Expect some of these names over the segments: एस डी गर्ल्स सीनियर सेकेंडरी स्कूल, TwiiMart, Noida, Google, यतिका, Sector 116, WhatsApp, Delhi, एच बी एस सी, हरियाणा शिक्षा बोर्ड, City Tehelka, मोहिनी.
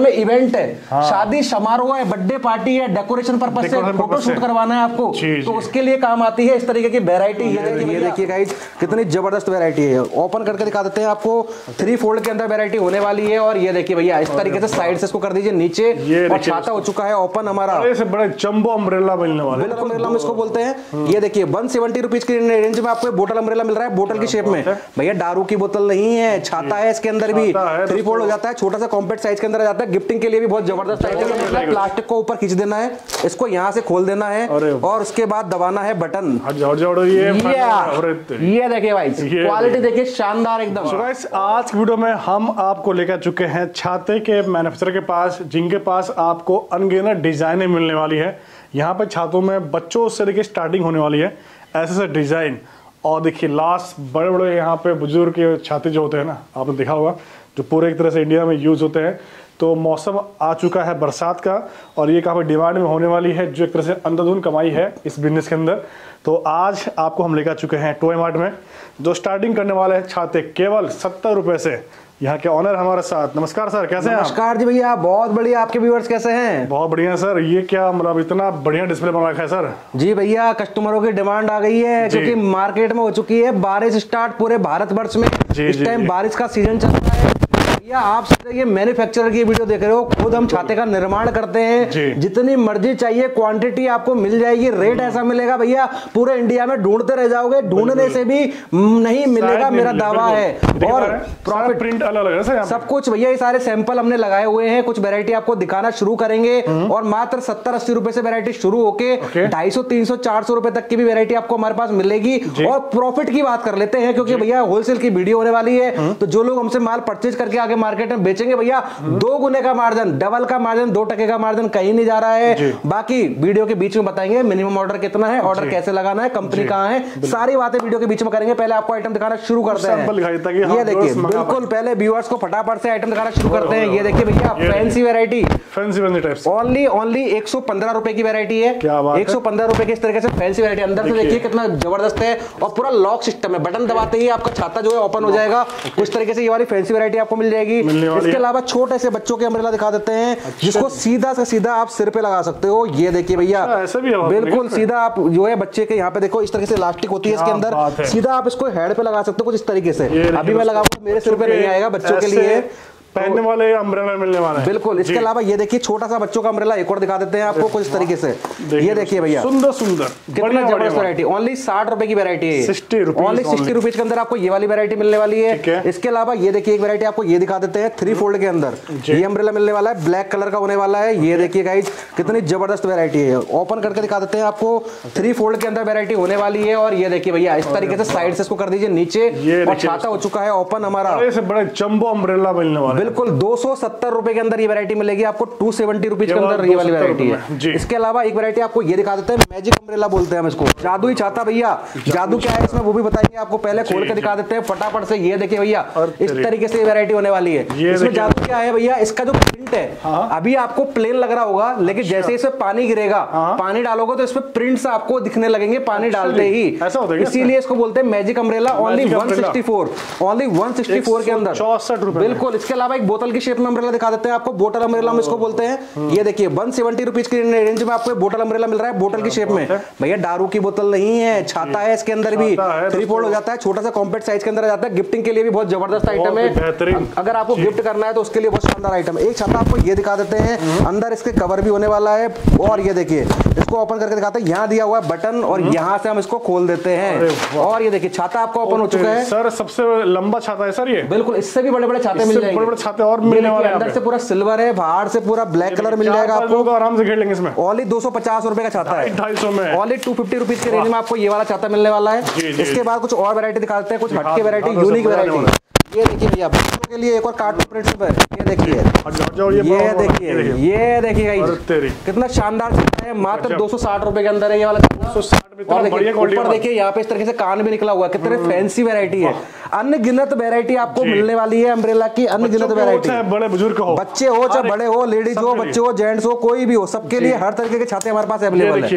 में इवेंट है, हाँ। शादी समारोह है, बर्थडे पार्टी है, डेकोरेशन पर्पस से फोटो शूट करवाना है आपको, तो उसके लिए काम आती है इस तरीके की वैरायटी। ये देखिए गाइस कितनी जबरदस्त वैरायटी है, ओपन करके दिखा देते हैं आपको। 3 फोल्ड के अंदर वैरायटी होने वाली है। और ये देखिए भैया इस तरीके से साइड से इसको कर दीजिए नीचे, और छाता हो चुका है ओपन हमारा। बड़े जंबो अम्ब्रेला मिलने वाला, बिल्कुल अम्ब्रेला हम इसको बोलते हैं। ये देखिए 170 रुपीज की रेंज में आपको बोतल अम्ब्रेला मिल रहा है, बोतल की शेप में। भैया दारू की बोतल नहीं है, छाता है, इसके अंदर भी 3 फोल्ड हो जाता है, छोटा सा कॉम्पैक्ट साइज के अंदर। गिफ्टिंग के लिए भी बहुत जबरदस्त आइटम है। प्लास्टिक को ऊपर खींच देना है, इसको यहाँ से खोल देना है और उसके बाद दबाना है बटन। ये देखिए भाई क्वालिटी देखिए शानदार एकदम। So guys, आज की वीडियो में हम आपको लेकर चुके हैं छाते के मैन्युफैक्चरर के पास, जिनके पास आपको अनगिनत डिजाइनें मिलने वाली है। यहाँ पे छातों में बच्चों से लेकर स्टार्टिंग होने वाली है, ऐसे डिजाइन। और देखिए लास्ट बड़े बड़े यहाँ पे बुजुर्ग के छाते जो होते हैं ना, आपने देखा होगा, जो पूरे एक तरह से इंडिया में यूज होते हैं। तो मौसम आ चुका है बरसात का, और ये काफ़ी डिमांड में होने वाली है, जो एक तरह से अंधाधुन कमाई है इस बिजनेस के अंदर। तो आज आपको हम लेकर चुके हैं टॉय मार्ट में, जो स्टार्टिंग करने वाले हैं छाते केवल 70 रुपये से। यहाँ के ऑनर हमारे साथ, नमस्कार सर, कैसे हैं? नमस्कार जी भैया, बहुत बढ़िया। आपके व्यूअर्स कैसे हैं? बहुत बढ़िया सर। ये क्या मतलब इतना बढ़िया डिस्प्ले बना रखा है सर? जी भैया कस्टमरों की डिमांड आ गई है, क्योंकि मार्केट में हो चुकी है बारिश स्टार्ट पूरे भारतवर्ष में। इस टाइम बारिश का सीजन चल रहा है। या आप ये मैन्युफैक्चरर की वीडियो देख रहे हो, खुद हम छाते का निर्माण करते हैं। जितनी मर्जी चाहिए क्वांटिटी आपको मिल जाएगी, रेट ऐसा मिलेगा भैया पूरे इंडिया में ढूंढते रह जाओगे, ढूंढने से भी नहीं मिलेगा, मेरा दावा है। और प्रॉफिट प्रिंट अलग अलग है सब कुछ भैया। ये सारे सैंपल हमने लगाए हुए हैं, कुछ वैरायटी आपको दिखाना शुरू करेंगे। और मात्र 70-80 रुपए से वैरायटी शुरू होके 250, 300, 400 रुपए तक की भी वैरायटी आपको हमारे पास मिलेगी। और प्रॉफिट की बात कर लेते हैं, क्योंकि भैया होलसेल की वीडियो होने वाली है, तो जो लोग हमसे माल परचेज करके आगे मार्केट में बेचेंगे भैया 2 गुने का मार्जिन, डबल का मार्जिन, 2 टके का मार्जिन कहीं नहीं जा रहा है। बाकी वीडियो के बीच में बताएंगे मिनिमम ऑर्डर कितना है, ऑर्डर कैसे लगाना है, कंपनी कहाँ है, सारी बातें वीडियो के बीच में करेंगे। पहले आपको आइटम दिखाना शुरू करते हैं। ये देखिए बिल्कुल पहले व्यूअर्स को फटाफट से आइटम दिखाना शुरू करते हैं। ये देखिए भैया फैंसी वैरायटी, ओनली 115 रुपए की वैरायटी है। 115 रुपए की इस तरीके से फैंसी वैरायटी। अंदर से देखिए कितना जबरदस्त है, और पूरा लॉक सिस्टम है, बटन दबाते ही आपका छाता जो है ओपन हो जाएगा। उस तरीके से ये वाली फैंसी वैरायटी आपको मिल जाएगी। इसके अलावा छोटे से बच्चों के अम्ब्रेला दिखा देते हैं, जिसको सीधा से सीधा आप सिर पे लगा सकते हो। ये देखिए भैया बिल्कुल सीधा आप जो है बच्चे के यहाँ पे देखो इस तरह से इलास्टिक होती है, इसके अंदर सीधा आप इसको हेड पे लगा सकते हो कुछ इस तरीके से। अभी मैं लगाऊंगा, मेरे सिर पे नहीं आएगा, बच्चों के लिए पहनने वाले अम्ब्रेला मिलने वाला है बिल्कुल। इसके अलावा ये देखिए छोटा सा बच्चों का अम्ब्रेला एक और दिखा देते हैं आपको कुछ इस तरीके से। ये देखिए भैया सुंदर सुंदर कितना जबरदस्त वैरायटी, ओनली 60 रुपए की वैरायटी है। ओनली 60 रुपीज के अंदर आपको ये वाली वैरायटी मिलने वाली है। इसके अलावा ये देखिए एक वैरायटी आपको ये दिखा देते हैं 3 फोल्ड के अंदर। ये अम्ब्रेला मिलने वाला है, ब्लैक कलर का होने वाला है। ये देखिए गाइज कितनी जबरदस्त वैरायटी है, ओपन करके दिखा देते हैं आपको। 3 फोल्ड के अंदर वैरायटी होने वाली है। और ये देखिए भैया इस तरीके से साइड से इसको कर दीजिए नीचे, और छाता हो चुका है ओपन हमारा। बड़े जंबो अम्ब्रेला मिलने वाला है बिल्कुल 270 रुपए के अंदर ये वैरायटी मिलेगी आपको। 270 रुपीज के अंदर ये वाली वैरायटी है। इसके अलावा एक वैरायटी आपको ये दिखा देते हैं, मैजिक अम्ब्रेला बोलते हैं हम इसको, जादुई छाता। भैया जादू क्या है इसमें वो भी बताएंगे आपको, पहले खोल के दिखा देते हैं फटाफट से। ये देखिए भैया इस तरीके से वैरायटी होने वाली है। इसमें जादू क्या है भैया, इसका जो प्रिंट है अभी आपको प्लेन लग रहा होगा, लेकिन जैसे इसमें पानी गिरेगा, पानी डालोगे तो इसमें प्रिंट्स आपको दिखने लगेंगे पानी डालते ही, इसीलिए इसको बोलते हैं मैजिक अम्ब्रेला। ओनली 164 के अंदर 64 रुपए बिल्कुल। इसके अलावा एक बोतल की शेप में अम्ब्रेला दिखा देते हैं आपको, बोतल अम्ब्रेला हम इसको बोलते हैं। ये देखिए 170 रुपीज की रेंज में आपको बोतल अम्ब्रेला मिल रहा है, बोतल की शेप में। भैया दारू की बोतल नहीं है, छाता है, इसके अंदर भी 3 फोल्ड हो जाता है, छोटा सा कॉम्पैक्ट साइज के अंदर आ जाता है। गिफ्टिंग के लिए भी बहुत जबरदस्त आइटम है, अगर आपको गिफ्ट करना है तो उसके लिए बहुत शानदार आइटम। एक छाता आपको ये दिखा देते हैं, अंदर इसके कवर भी होने वाला है। और ये देखिए इसको ओपन करके दिखाते हैं, यहाँ दिया हुआ है बटन और यहाँ से हम इसको खोल देते हैं। और ये देखिए छाता आपको ओपन हो चुका है सर, सबसे लंबा छाता है सर ये, बिल्कुल इससे भी बड़े बड़े छाते मिल जाएंगे, बड़े-बड़े छाते और मिलने वाले हैं। अंदर से पूरा सिल्वर है, बाहर से पूरा ब्लैक कलर मिल जाएगा आपको, आराम से घेर लेंगे इसमें। ओनली 250 रुपए का छाता है, 250 में। ओनली 250 रुपीज के रेंज में आपको ये वाला छाता मिलने वाला है। इसके बाद कुछ और वैरायटी दिखाते हैं, कुछ हटके वैरायटी, यूनिक वैरायटी। ये देखिए भैया बच्चों के लिए एक और कार्टून प्रिंट पर, ये देखिए, ये देखिए कितना शानदार है, मात्र 260 रुपए के अंदर है ये वाला। 260 ऊपर देखिए यहाँ पे इस तरीके से कान भी निकला हुआ, कितने फैंसी वैरायटी है। अनगिनत वैरायटी आपको मिलने वाली है अम्ब्रेला की, अनगिनत वैरायटी। बड़े बुजुर्ग हो, बच्चे हो चाहे बड़े हो, लेडीज हो, बच्चे हो, जेंट्स हो, कोई भी हो, सबके लिए हर तरीके के छाते हमारे पास अवेलेबल है।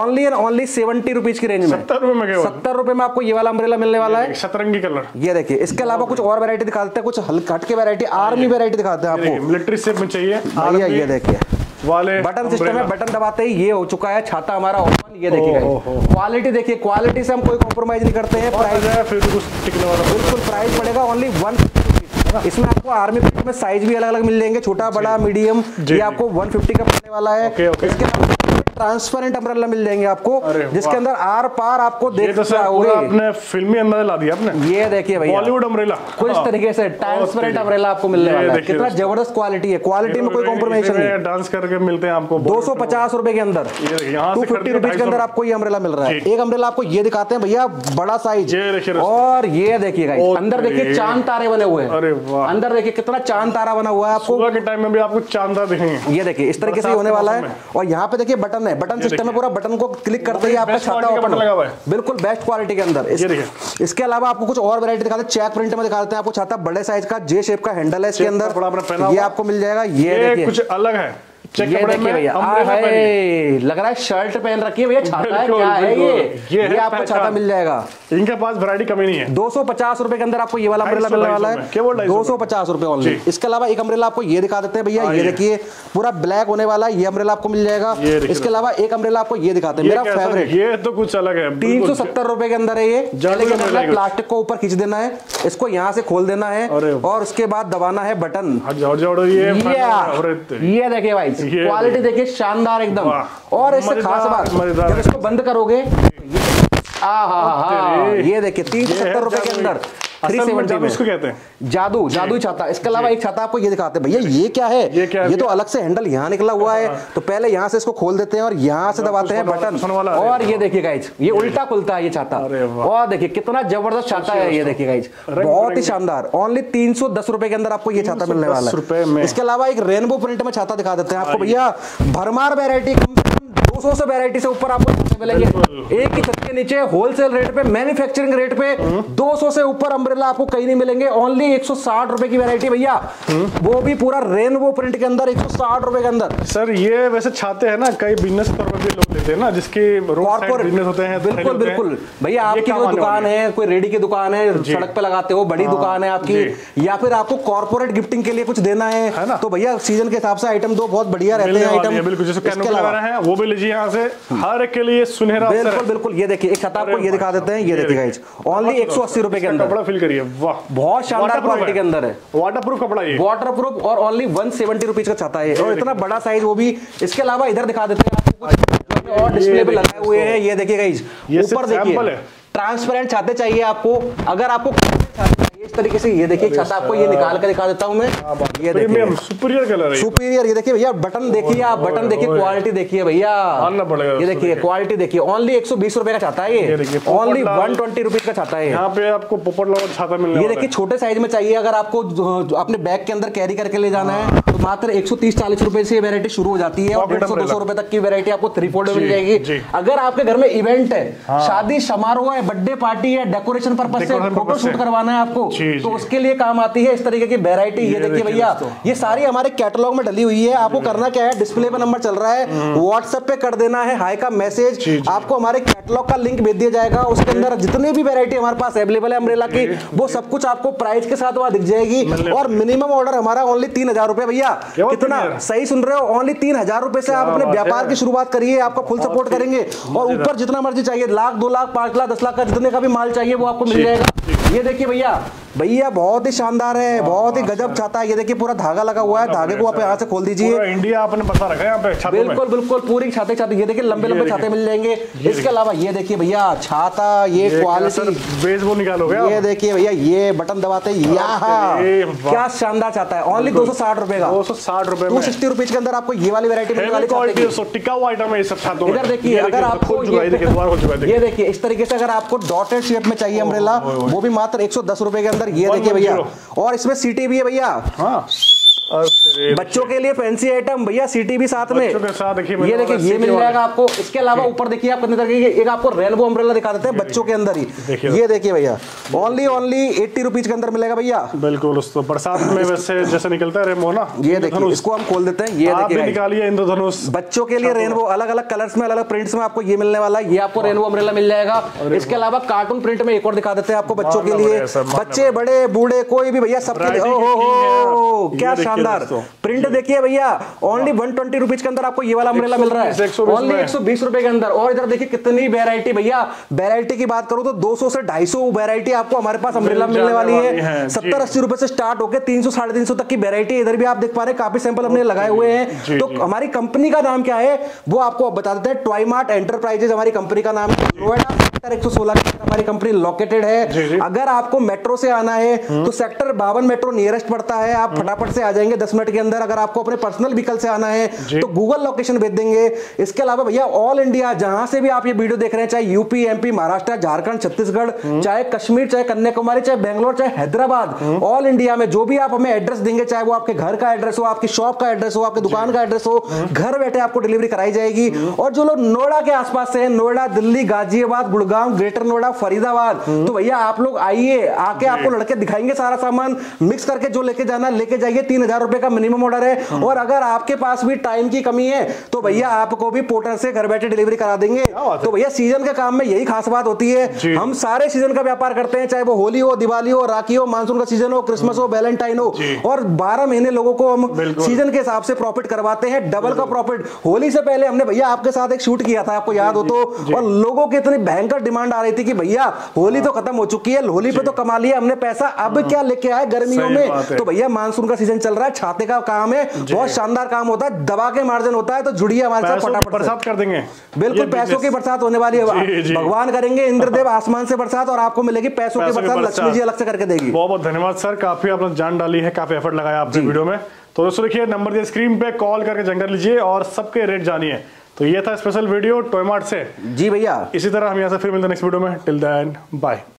ओनली एंड ओनली 70 रुपीज की रेंज में, 70 रुपए में आपको ये वाला अम्ब्रेला मिलने वाला है, सतरंगी कलर। ये देखिए इसके अलावा कुछ और वैरायटी दिखाते हैं। लगता है कुछ हटके वैरायटी, आर्मी वैरायटी दिखाते हैं आपको। मिलिट्री से चाहिए भैया, ये देखिए वाले बटन सिस्टम है, बटन दबाते ही ये हो चुका है छाता हमारा ओपन। ये देखिए क्वालिटी, देखिए क्वालिटी से हम कोई कॉम्प्रोमाइज नहीं करते हैं। प्राइस है फिर कुछ टिकने वाला, बिल्कुल प्राइस पड़ेगा ओनली 150। इसमें आपको आर्मी पैंट में साइज भी अलग अलग मिल जाएंगे, छोटा बड़ा मीडियम, ये आपको 150 का पड़ने वाला है। इसके अलावा ट्रांसपेरेंट अम्ब्रेला मिल जाएंगे आपको, जिसके अंदर आर पार आपको देख पाओगे। आपने फिल्मी अंदाज़ ला दिया आपने, ये देखिए भैया बॉलीवुड अम्ब्रेला कुछ तरीके से ट्रांसपेरेंट अम्ब्रेला आपको मिलने वाला है। कितना जबरदस्त क्वालिटी है, क्वालिटी में कोई कॉम्प्रोमाइज नहीं। डांस करके मिलते हैं आपको 250 रुपए के अंदर, 250 रुपीज के अंदर आपको ये अम्ब्रेला मिल रहा है। एक अम्ब्रेला आपको ये दिखाते हैं भैया, बड़ा साइज, और ये देखिएगा अंदर देखिए चांद तारे बने हुए हैं। अंदर देखिए कितना चांद तारा बना हुआ है, आपको चांद तारा दिखेंगे। ये देखिए इस तरीके से होने वाला है। और यहाँ पे देखिए बटन है, बटन सिस्टम में पूरा बटन को क्लिक करते ही आपका छाता ओपन लगा हुआ है, बिल्कुल बेस्ट क्वालिटी के अंदर। इसके अलावा आपको कुछ और वैरायटी दिखाते हैं, चेक प्रिंट में दिखाते हैं आपको छाता बड़े साइज का, जे शेप का हैंडल है इसके अंदर, ये आपको मिल जाएगा। ये देखिए कुछ अलग है, ये देखिए भैया लग रहा है शर्ट पहन रखी है भैया, छाता है क्या है ये आपको छाता मिल जाएगा। इनके पास वैरायटी कमी नहीं है। 250 रुपए के अंदर आपको ये वाला अम्ब्रेला मिलने वाला है, 250 रुपए ओनली। इसके अलावा एक अम्ब्रेला आपको ये दिखा देते हैं भैया, ये देखिए पूरा ब्लैक होने वाला है, ये अम्ब्रेला आपको मिल जाएगा। इसके अलावा एक अम्ब्रेला आपको ये दिखाते हैं, मेरा फेवरेट, ये तो कुछ अलग है, 370 रुपए के अंदर है ये। प्लास्टिक को ऊपर खींच देना है, इसको यहाँ से खोल देना है और उसके बाद दबाना है बटन। ये देखिए भाई क्वालिटी देखिए शानदार एकदम। और इससे खास बात, जब इसको बंद करोगे ये देखिए 370 रुपए के अंदर 370 में इसको कहते हैं जादू, जादू छाता। इसके अलावा एक छाता आपको ये दिखाते हैं भैया, ये क्या है? ये तो अलग से हैंडल यहाँ निकला हुआ है, तो पहले यहाँ से इसको खोल देते हैं और यहाँ से दबाते हैं बटन, और ये देखिए गाइज ये उल्टा खुलता है ये छाता। और देखिए कितना जबरदस्त छाता है, ये देखिए गाइज बहुत ही शानदार। ओनली 310 रुपए के अंदर आपको ये छाता मिलने वाला है। इसके अलावा एक रेनबो प्रिंट में छाता दिखा देते हैं आपको भैया, भरमार वैरायटी, कम से कम 200 से वैरायटी से ऊपर आपको मिलेंगे एक ही छत के नीचे, होलसेल रेट पे, मैन्युफैक्चरिंग रेट पे 200 से ऊपर अम्ब्रेला आपको कहीं नहीं मिलेंगे। ओनली 160 रुपए की वैरायटी भैया, वो भी पूरा रेनबो प्रिंट के अंदर 160 रुपए के अंदर। सर ये वैसे छाते हैं ना, कई बिजनेस पर भी लोग लेते हैं ना, जिसकी कॉर्पोरेट बिजनेस होते हैं। बिल्कुल बिल्कुल भैया, आपकी कोई दुकान है, कोई रेडी की दुकान है, सड़क पे लगाते हो, बड़ी दुकान है आपकी, या फिर आपको कॉर्पोरेट गिफ्टिंग के लिए कुछ देना है, तो भैया सीजन के हिसाब से आइटम दो, बहुत बढ़िया रहते हैं आइटम। बिल्कुल जैसे कैनोपी वगैरह है वो भी लीजिए यहाँ से, हर एक के लिए सुनहरा। बिल्कुल बिल्कुल, ये देखिए एक छाता आपको ये दिखा देते हैं, ये देखिए गाइस ओनली 180 रुपए के अंदर। कपड़ा फील करिए, वाह बहुत शानदार क्वालिटी के अंदर है, वाटरप्रूफ कपड़ा, ये वाटरप्रूफ, और ओनली 170 रुपीज का छाता है, और इतना बड़ा साइज वो भी। इसके अलावा इधर दिखा देते हैं आपको कुछ और डिस्प्ले पे लगाए हुए हैं, ये देखिए गाइस ऊपर देखिए। ट्रांसपेरेंट छाते चाहिए आपको, अगर आपको इस तरीके से, ये देखिए छाता आपको ये निकाल कर दिखा देता हूं मैं, ये देखिए सुपीरियर कलर है, सुपीरियर। ये देखिए भैया बटन देखिए आप, बटन देखिए, क्वालिटी देखिए भैया, ये देखिए क्वालिटी देखिए। ओनली 120 रुपए का छाता है ये, ओनली 120 रुपीज का छाता है। यहाँ पे आपको पोपट लॉ छाता मिलेगा, ये देखिए छोटे साइज में चाहिए, अगर आपको अपने बैग के अंदर कैरी करके ले जाना है तो मात्र 130-140 रुपए से वैरायटी शुरू हो जाती है, और 150-200 रुपए तक की वैरायटी आपको 3-4 मिल जाएगी। अगर आपके घर में इवेंट है, शादी समारोह है, बर्थडे पार्टी है, डेकोरेशन पर्पज से फोटो शूट करवाना है आपको, तो उसके लिए काम आती है इस तरीके की वैरायटी। ये देखिए भैया ये सारी हमारे कैटलॉग में डली हुई है। आपको करना क्या है, डिस्प्ले पे नंबर चल रहा है, व्हाट्सएप पे कर देना है हाई का मैसेज, आपको हमारे कैटलॉग का लिंक भेज दिया जाएगा। उसके अंदर जितनी भी वैरायटी हमारे पास अवेलेबल है अम्ब्रेला की, वो सब कुछ आपको प्राइस के साथ वहां दिख जाएगी। और मिनिमम ऑर्डर हमारा ओनली 3000 रुपए भैया, कितना सही सुन रहे हो, ओनली 3000 रुपए से आप अपने व्यापार की शुरुआत करिए, आपका फुल सपोर्ट करेंगे। और ऊपर जितना मर्जी चाहिए, 1 लाख 2 लाख 5 लाख 10 लाख का जितने का भी माल चाहिए वो आपको मिल जाएगा। ये देखिए भैया भैया बहुत ही शानदार है, बहुत ही गजब छाता है। ये देखिए पूरा धागा लगा हुआ है, धागे को आप यहाँ से खोल दीजिए। इंडिया आपने बता रखा है यहाँ पे छाते, बिल्कुल बिल्कुल पूरी छाते छाते। ये देखिए लंबे लंबे छाते मिल जाएंगे। इसके अलावा ये देखिए भैया छाता, ये क्वालिटी बेसबॉल निकालोगे, ये देखिए भैया ये बटन दबाते क्या शानदार छाता है। ओनली 260 रुपए का, 260 रुपए 260 रुपीज के अंदर आपको ये वाली वैरायटी। अगर आपको ये देखिए इस तरीके से, अगर आपको डॉटेड शेप में चाहिए अम्ब्रेला, वो भी मात्र 110 रुपए के अंदर। ये देखिए भैया, और इसमें सीटी भी है भैया, बच्चों के लिए फैंसी आइटम भैया, सीटी भी साथ में, ये देखिए ये मिल जाएगा आपको। इसके अलावा ऊपर देखिए आप कितने तरह के, एक आपको रेनबो अम्ब्रेला दिखा देते हैं बच्चों के अंदर ही, ये देखिए भैया ओनली ओनली 80 रुपीज के अंदर मिलेगा भैया। बिल्कुल बरसात में वैसे जैसे निकलता है रेनबो ना, ये देखिए इसको हम खोल देते हैं, ये देखिए निकालिए इंद्रधनुष। बच्चों के लिए रेनबो अलग अलग कलर्स में, अलग अलग प्रिंट्स में आपको ये मिलने वाला है। ये आपको रेनबो अम्ब्रेला मिल जाएगा। इसके अलावा कार्टून प्रिंट में एक और दिखा देते हैं आपको बच्चों के लिए, बच्चे बड़े बूढ़े कोई भी भैया सबके लिए। ओहो क्या शानदार प्रिंट देखिए भैया, ओनली 120 रुपीज के अंदर आपको ये वाला अम्ब्रेला मिल रहा है, ओनली 120 रुपए के अंदर। और इधर देखिए कितनी वैरायटी भैया, वैरायटी की बात करूं तो 200 से 250 वैरायटी आपको हमारे पास अम्ब्रेला मिलने वाली है। 70-80 रुपए से स्टार्ट होकर 300-350 तक की वैरायटी इधर भी आप देख पा रहे हैं, काफी सैंपल हमने लगाए हुए हैं। तो हमारी कंपनी का नाम क्या है वो आपको बता देते हैं, टॉय मार्ट एंटरप्राइजेज हमारी कंपनी का नाम है। नोएडा सेक्टर 116 हमारी कंपनी लोकेटेड है। अगर आपको मेट्रो से आना है तो सेक्टर 52 मेट्रो नियरेस्ट पड़ता है, आप फटाफट से आ जाएंगे 10 मिनट के अंदर। अगर आपको अपने पर्सनल व्हीकल से आना है तो गूगल लोकेशन भेज देंगे। इसके अलावा भैया ऑल इंडिया जहां से भी आप ये वीडियो देख रहे हैं, चाहे यूपी, एमपी, महाराष्ट्र, झारखंड, छत्तीसगढ़, चाहे कश्मीर, चाहे कन्याकुमारी, चाहे बेंगलोर, चाहे हैदराबाद, ऑल इंडिया में जो भी आप हमें एड्रेस देंगे, चाहे वो आपके घर का एड्रेस हो, आपकी शॉप का एड्रेस हो, आपकी दुकान का एड्रेस हो, घर बैठे आपको डिलीवरी कराई जाएगी। और जो लोग नोएडा के आसपास से हैं, नोएडा, दिल्ली, गाजियाबाद, गुड़गांव, ग्रेटर नोएडा, फरीदाबाद, तो भैया आप लोग आइए, आके आपको लड़के दिखाएंगे सारा सामान, मिक्स करके जो लेके जाना लेके जाइए। 3000 रुपए का मिनिमम ऑर्डर है। और अगर आपके पास भी टाइम की कमी है तो भैया आपको भी पोर्टर से घर बैठे डिलीवरी करा देंगे। तो भैया सीजन के काम में यही खास बात होती है, हम सारे सीजन का व्यापार करते हैं, चाहे वो होली हो, दिवाली हो, राखी हो, मानसून का सीजन हो, क्रिसमस हो, वैलेंटाइन हो, और 12 महीने लोगों को हम सीजन के हिसाब से प्रॉफिट करवाते हैं, डबल का प्रॉफिट। होली से पहले हमने भैया आपके साथ एक शूट किया था, आपको याद हो तो, और लोगों के इतनी भयंकर डिमांड आ रही थी कि भैया होली तो खत्म हो चुकी है, होली पे तो कमा लिया हमने पैसा, अब क्या लेके आए गर्मियों में। तो भैया मानसून का सीजन चल रहा है, छाते का काम है, बहुत शानदार काम होता है, दबा के मार्जिन होता है। तो जुड़िए हमारे साथ, फटाफट बरसात कर देंगे। बिल्कुल पैसों की बरसात होने वाली है, भगवान करेंगे इंद्रदेव आसमान से बरसात और आपको मिलेगी पैसों की बरसात, लक्ष्मी जी अलग से करके देगी। बहुत बहुत धन्यवाद सर, काफी आपने जान डाली है, काफी एफर्ट लगाया आपने वीडियो में। तो दोस्तों देखिए नंबर दिया स्क्रीन पे, कॉल करके जंग कर लीजिए और सबके रेट जानिए। तो ये था स्पेशल वीडियो टॉय मार्ट से। जी भैया, इसी तरह हम यहाँ से फिर मिलते हैं नेक्स्ट वीडियो में। Till then bye.